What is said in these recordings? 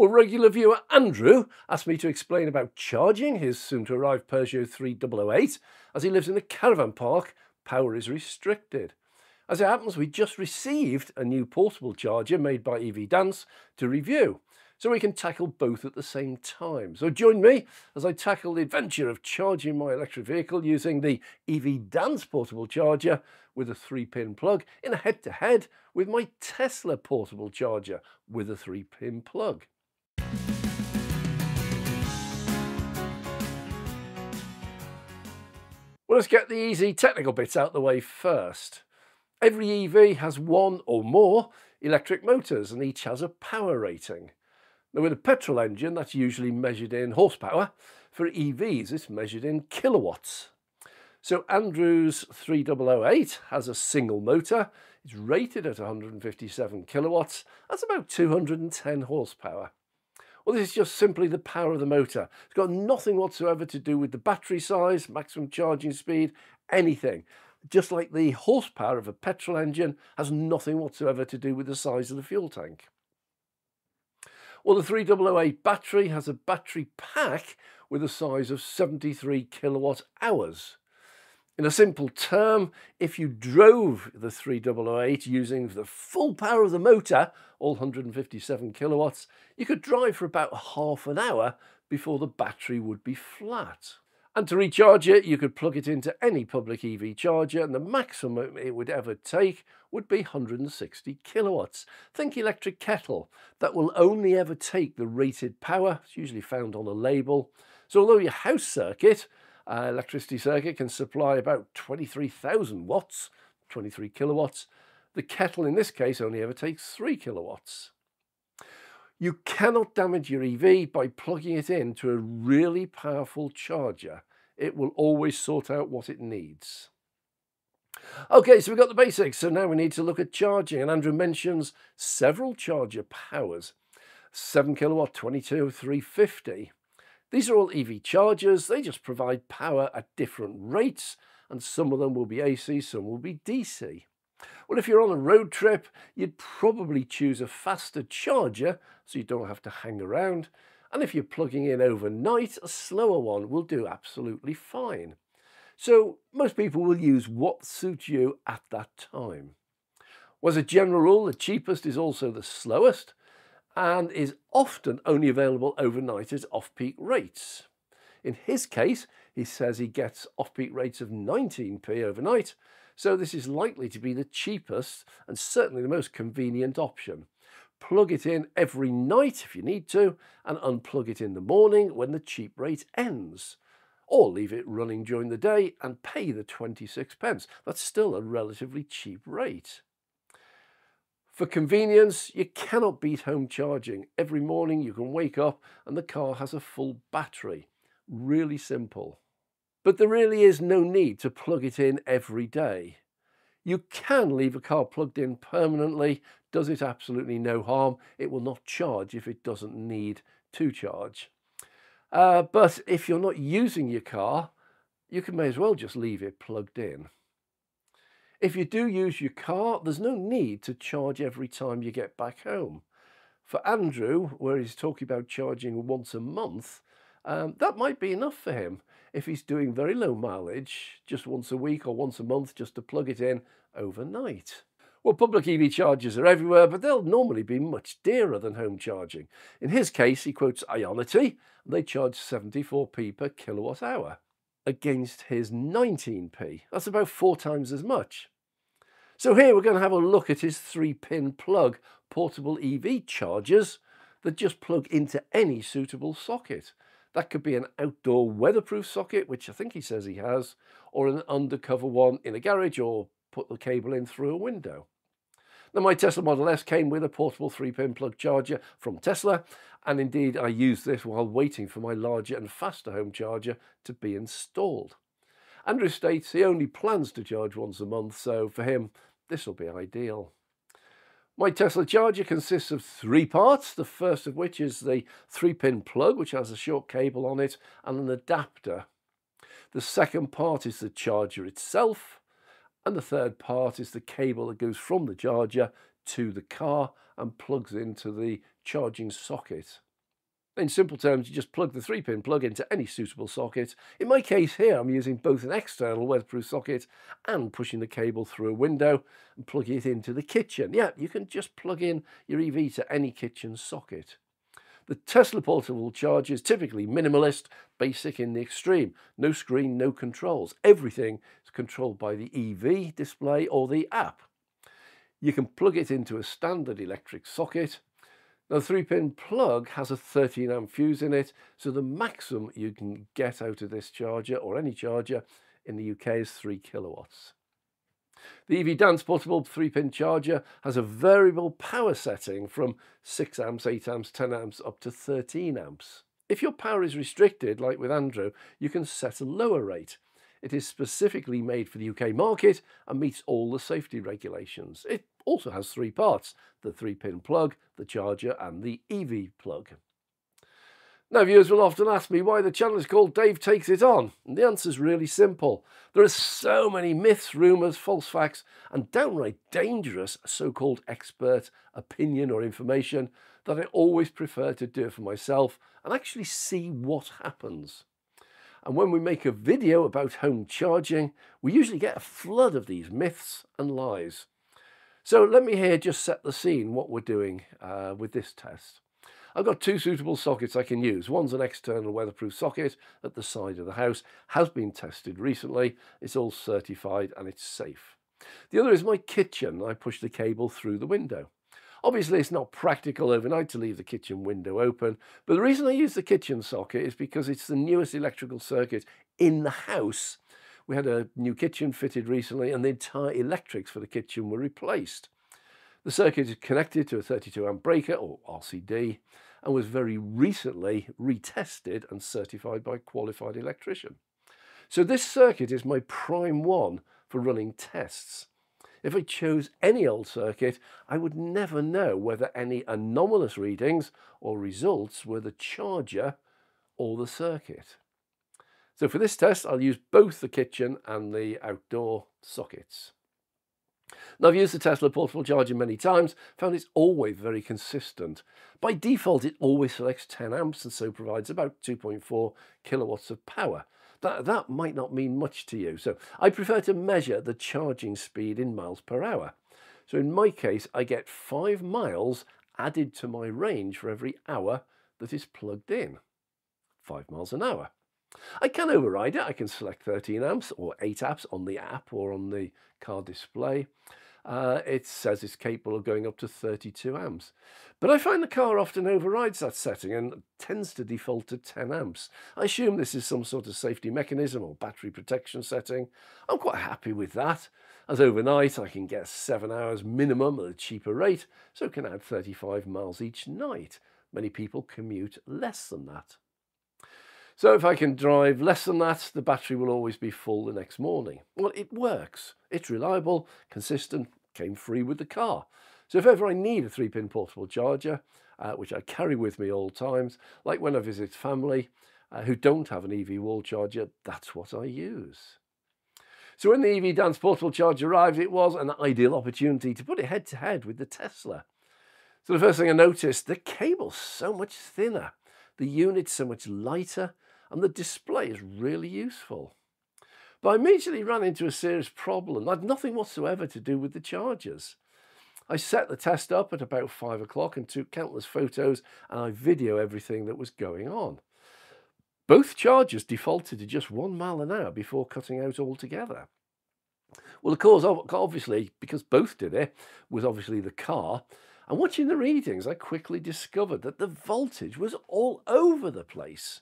Well, regular viewer Andrew asked me to explain about charging his soon-to-arrive Peugeot 3008. As he lives in a caravan park, power is restricted. As it happens, we just received a new portable charger made by EV Dance to review, so we can tackle both at the same time. So join me as I tackle the adventure of charging my electric vehicle using the EV Dance portable charger with a 3-pin plug in a head-to-head with my Tesla portable charger with a 3-pin plug. Well, let's get the easy technical bits out of the way first. Every EV has one or more electric motors and each has a power rating. Now, with a petrol engine, that's usually measured in horsepower. For EVs, it's measured in kilowatts. So Andrew's 3008 has a single motor. It's rated at 157 kilowatts. That's about 210 horsepower. Well, this is just simply the power of the motor. It's got nothing whatsoever to do with the battery size, maximum charging speed, anything. Just like the horsepower of a petrol engine has nothing whatsoever to do with the size of the fuel tank. Well, the 3008 battery has a battery pack with a size of 73 kilowatt hours. In a simple term, if you drove the 3008 using the full power of the motor, all 157 kilowatts, you could drive for about half an hour before the battery would be flat. And to recharge it, you could plug it into any public EV charger, and the maximum it would ever take would be 160 kilowatts. Think electric kettle. That will only ever take the rated power. It's usually found on a label. So although your house circuit, electricity circuit, can supply about 23,000 watts, 23 kilowatts, the kettle in this case only ever takes 3 kilowatts. You cannot damage your EV by plugging it into a really powerful charger. It will always sort out what it needs. Okay, so we've got the basics. So now we need to look at charging. And Andrew mentions several charger powers: 7 kilowatt, 22, 350. These are all EV chargers. They just provide power at different rates. And some of them will be AC, some will be DC. Well, if you're on a road trip, you'd probably choose a faster charger so you don't have to hang around. And if you're plugging in overnight, a slower one will do absolutely fine. So most people will use what suits you at that time. Well, as a general rule, the cheapest is also the slowest and is often only available overnight at off-peak rates. In his case, he says he gets off-peak rates of 19p overnight, so this is likely to be the cheapest and certainly the most convenient option. Plug it in every night if you need to, and unplug it in the morning when the cheap rate ends. Or leave it running during the day and pay the 26p. That's still a relatively cheap rate. For convenience, you cannot beat home charging. Every morning you can wake up and the car has a full battery. Really simple. But there really is no need to plug it in every day. You can leave a car plugged in permanently. Does it absolutely no harm. It will not charge if it doesn't need to charge. But if you're not using your car, you can may as well just leave it plugged in. If you do use your car, there's no need to charge every time you get back home. For Andrew, where he's talking about charging once a month, that might be enough for him if he's doing very low mileage, just once a week or once a month, just to plug it in overnight. Well, public EV chargers are everywhere, but they'll normally be much dearer than home charging. In his case, he quotes Ionity, and they charge 74p per kilowatt hour against his 19p. That's about 4 times as much. So here we're going to have a look at his 3-pin plug portable EV chargers that just plug into any suitable socket. That could be an outdoor weatherproof socket, which I think he says he has, or an undercover one in a garage, or put the cable in through a window. Now, my Tesla Model S came with a portable 3-pin plug charger from Tesla, and indeed I used this while waiting for my larger and faster home charger to be installed. Andrew states he only plans to charge once a month, so for him this will be ideal. My Tesla charger consists of 3 parts, the first of which is the 3-pin plug, which has a short cable on it and an adapter. The second part is the charger itself, and the third part is the cable that goes from the charger to the car and plugs into the charging socket. In simple terms, you just plug the 3-pin plug into any suitable socket. In my case here, I'm using both an external weatherproof socket and pushing the cable through a window and plugging it into the kitchen. Yeah, you can just plug in your EV to any kitchen socket. The Tesla portable charger is typically minimalist, basic in the extreme. No screen, no controls. Everything is controlled by the EV display or the app. You can plug it into a standard electric socket. Now, the 3-pin plug has a 13-amp fuse in it, so the maximum you can get out of this charger, or any charger in the UK, is 3 kilowatts. The EV Dance portable 3-pin charger has a variable power setting from 6 amps, 8 amps, 10 amps up to 13 amps. If your power is restricted, like with Andrew, you can set a lower rate. It is specifically made for the UK market and meets all the safety regulations. It also has 3 parts: the 3-pin plug, the charger and the EV plug. Now, viewers will often ask me why the channel is called Dave Takes It On, and the answer is really simple. There are so many myths, rumours, false facts and downright dangerous so-called expert opinion or information that I always prefer to do it for myself and actually see what happens. And when we make a video about home charging, we usually get a flood of these myths and lies. So let me here just set the scene what we're doing with this test. I've got 2 suitable sockets I can use. One's an external weatherproof socket at the side of the house, has been tested recently, it's all certified and it's safe. The other is my kitchen. I push the cable through the window. Obviously, it's not practical overnight to leave the kitchen window open, but the reason I use the kitchen socket is because it's the newest electrical circuit in the house. We had a new kitchen fitted recently and the entire electrics for the kitchen were replaced. The circuit is connected to a 32 amp breaker, or RCD, and was very recently retested and certified by a qualified electrician. So this circuit is my prime one for running tests. If I chose any old circuit, I would never know whether any anomalous readings or results were the charger or the circuit. So for this test, I'll use both the kitchen and the outdoor sockets. Now, I've used the Tesla portable charger many times, found it's always very consistent. By default, it always selects 10 amps and so provides about 2.4 kilowatts of power. That might not mean much to you, so I prefer to measure the charging speed in miles per hour. So in my case, I get 5 miles added to my range for every hour that is plugged in. 5 miles an hour. I can override it. I can select 13 amps or 8 amps on the app or on the car display. It says it's capable of going up to 32 amps. But I find the car often overrides that setting and tends to default to 10 amps. I assume this is some sort of safety mechanism or battery protection setting. I'm quite happy with that, as overnight I can get 7 hours minimum at a cheaper rate, so can add 35 miles each night. Many people commute less than that. So if I can drive less than that, the battery will always be full the next morning. Well, it works. It's reliable, consistent, came free with the car. So if ever I need a 3-pin portable charger, which I carry with me all times, like when I visit family who don't have an EV wall charger, that's what I use. So when the EV Dance portable charger arrived, it was an ideal opportunity to put it head to head with the Tesla. So the first thing I noticed, the cable's so much thinner, the unit's so much lighter, and the display is really useful. But I immediately ran into a serious problem that had nothing whatsoever to do with the chargers. I set the test up at about 5 o'clock and took countless photos, and I video everything that was going on. Both chargers defaulted to just 1 mile an hour before cutting out altogether. Well, the cause, obviously, because both did it, was obviously the car. And watching the readings, I quickly discovered that the voltage was all over the place.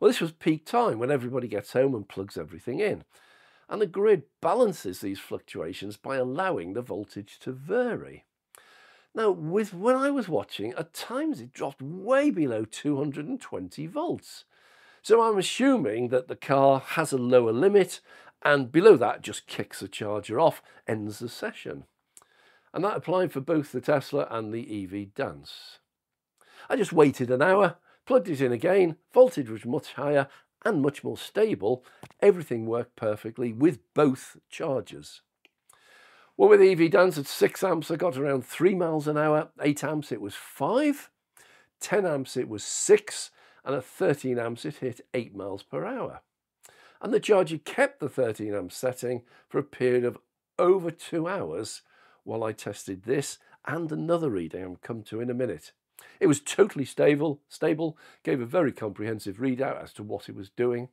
Well, this was peak time when everybody gets home and plugs everything in. And the grid balances these fluctuations by allowing the voltage to vary. Now, when I was watching, at times it dropped way below 220 volts. So I'm assuming that the car has a lower limit, and below that just kicks the charger off, ends the session. And that applied for both the Tesla and the EV Dance. I just waited an hour, plugged it in again, voltage was much higher and much more stable. Everything worked perfectly with both chargers. Well, with the EV Dance at 6 amps, I got around 3 miles an hour. 8 amps, it was 5. 10 amps it was 6, and at 13 amps it hit 8 miles per hour. And the charger kept the 13 amp setting for a period of over 2 hours while I tested this and another reading I'll come to in a minute. It was totally stable, gave a very comprehensive readout as to what it was doing.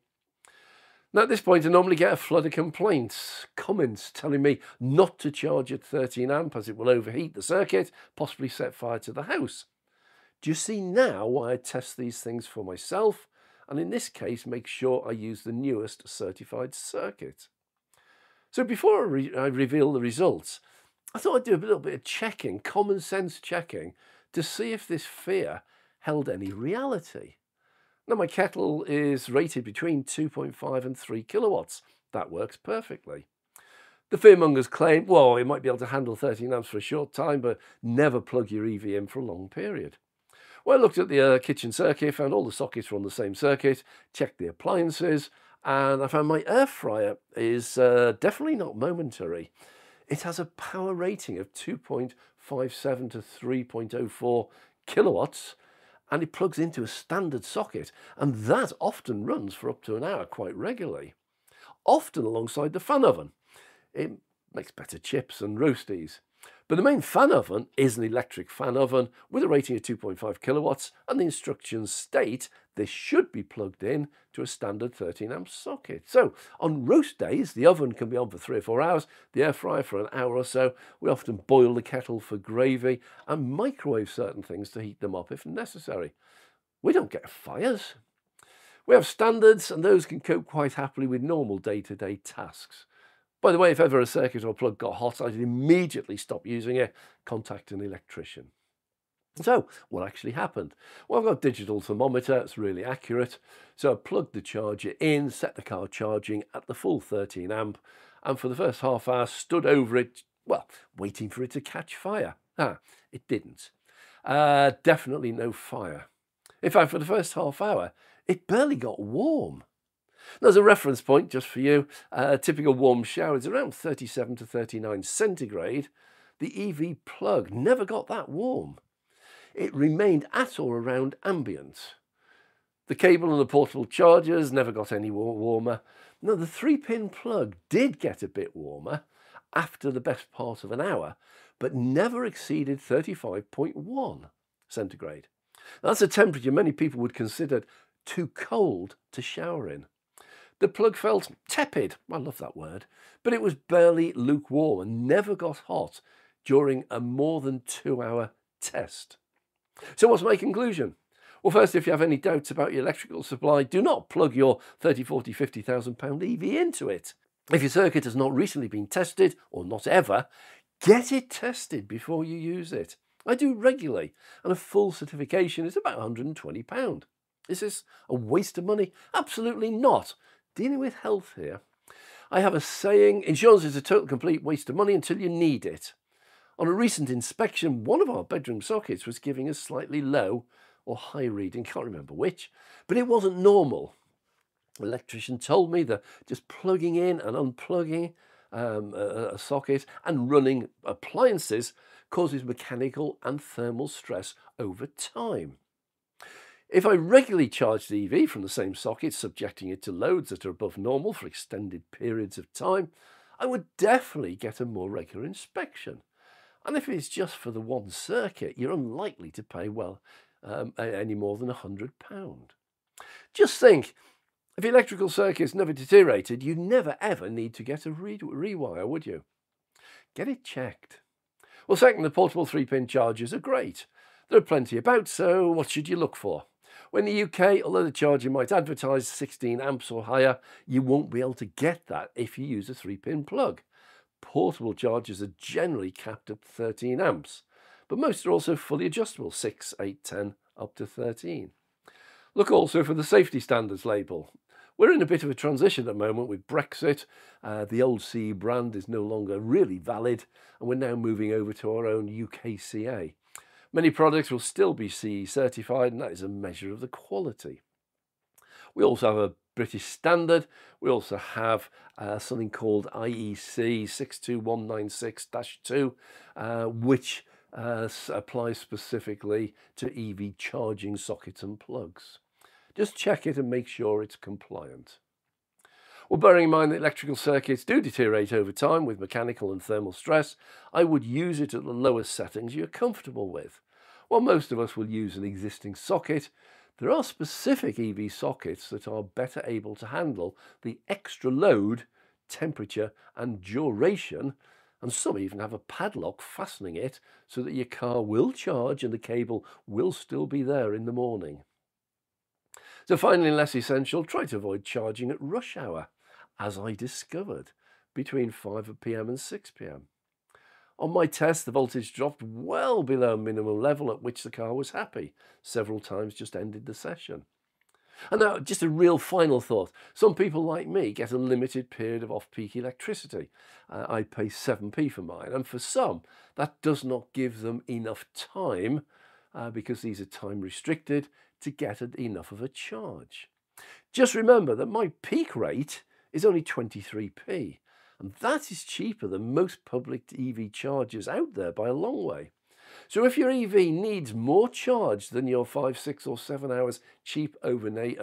Now at this point I normally get a flood of comments telling me not to charge at 13 amp as it will overheat the circuit, possibly set fire to the house. Do you see now why I test these things for myself, and in this case make sure I use the newest certified circuit? So before I reveal the results, I thought I'd do a little bit of checking, common sense checking, to see if this fear held any reality. Now my kettle is rated between 2.5 and 3 kilowatts. That works perfectly. The fearmongers claim, well, it might be able to handle 13 amps for a short time, but never plug your EV in for a long period. Well, I looked at the kitchen circuit, found all the sockets were on the same circuit, checked the appliances, and I found my air fryer is definitely not momentary. It has a power rating of 2.57 to 3.04 kilowatts, and it plugs into a standard socket, and that often runs for up to an hour quite regularly, often alongside the fan oven. It makes better chips and roasties. But the main fan oven is an electric fan oven with a rating of 2.5 kilowatts, and the instructions state this should be plugged in to a standard 13 amp socket. So on roast days, the oven can be on for 3 or 4 hours, the air fryer for an hour or so. We often boil the kettle for gravy and microwave certain things to heat them up if necessary. We don't get fires. We have standards, and those can cope quite happily with normal day-to-day tasks. By the way, if ever a circuit or plug got hot, I'd immediately stop using it, contact an electrician. So what actually happened? Well, I've got a digital thermometer, it's really accurate. So I plugged the charger in, set the car charging at the full 13 amp, and for the first half hour stood over it, well, waiting for it to catch fire. It didn't. Definitely no fire. In fact, for the first half hour, it barely got warm. Now, as a reference point, just for you, a typical warm shower is around 37 to 39 centigrade. The EV plug never got that warm. It remained at or around ambient. The cable and the portable chargers never got any warmer. Now, the 3-pin plug did get a bit warmer after the best part of an hour, but never exceeded 35.1 centigrade. Now, that's a temperature many people would consider too cold to shower in. The plug felt tepid, I love that word, but it was barely lukewarm and never got hot during a more than 2 hour test. So what's my conclusion? Well, first, if you have any doubts about your electrical supply, do not plug your 30, 40, 50,000 pound EV into it. If your circuit has not recently been tested, or not ever, get it tested before you use it. I do regularly, and a full certification is about £120. Is this a waste of money? Absolutely not. Dealing with health here. I have a saying, insurance is a total complete waste of money until you need it. On a recent inspection, one of our bedroom sockets was giving a slightly low or high reading, can't remember which, but it wasn't normal. The electrician told me that just plugging in and unplugging a socket and running appliances causes mechanical and thermal stress over time. If I regularly charge the EV from the same socket, subjecting it to loads that are above normal for extended periods of time, I would definitely get a more regular inspection. And if it's just for the one circuit, you're unlikely to pay, well, any more than £100. Just think, if electrical circuits never deteriorated, you'd never ever need to get a rewire, would you? Get it checked. Well, second, the portable 3-pin chargers are great. There are plenty about, so what should you look for? Well, in the UK, although the charger might advertise 16 amps or higher, you won't be able to get that if you use a 3-pin plug. Portable chargers are generally capped at 13 amps, but most are also fully adjustable, 6, 8, 10, up to 13. Look also for the safety standards label. We're in a bit of a transition at the moment with Brexit. The old CE brand is no longer really valid, and we're now moving over to our own UKCA. Many products will still be CE certified, and that is a measure of the quality. We also have a British standard. We also have something called IEC 62196-2, which apply specifically to EV charging sockets and plugs. Just check it and make sure it's compliant. Well, bearing in mind that electrical circuits do deteriorate over time with mechanical and thermal stress, I would use it at the lowest settings you're comfortable with. While most of us will use an existing socket, there are specific EV sockets that are better able to handle the extra load, temperature and duration, and some even have a padlock fastening it so that your car will charge and the cable will still be there in the morning. So finally, less essential, try to avoid charging at rush hour, as I discovered, between 5 PM and 6 PM. On my test, the voltage dropped well below a minimum level at which the car was happy. Several times just ended the session. And now, just a real final thought. Some people like me get a limited period of off-peak electricity. I pay 7p for mine, and for some, that does not give them enough time, because these are time restricted, to get enough of a charge. Just remember that my peak rate is only 23p. And that is cheaper than most public EV chargers out there by a long way. So if your EV needs more charge than your 5, 6 or 7 hours cheap overnight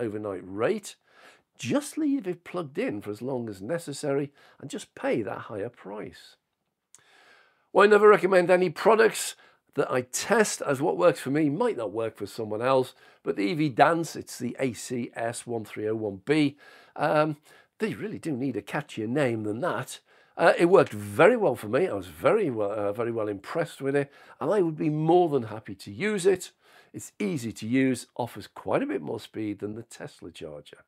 rate, just leave it plugged in for as long as necessary and just pay that higher price. Well, I never recommend any products that I test, as what works for me might not work for someone else, but the EV Dance, it's the ACS1301B, they really do need a catchier name than that. It worked very well for me. I was very well impressed with it, and I would be more than happy to use it. It's easy to use, offers quite a bit more speed than the Tesla charger.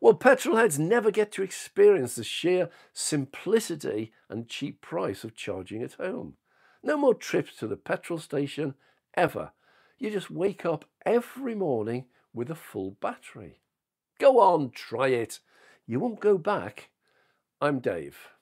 Well, petrol heads never get to experience the sheer simplicity and cheap price of charging at home. No more trips to the petrol station ever. You just wake up every morning with a full battery. Go on, try it. You won't go back. I'm Dave.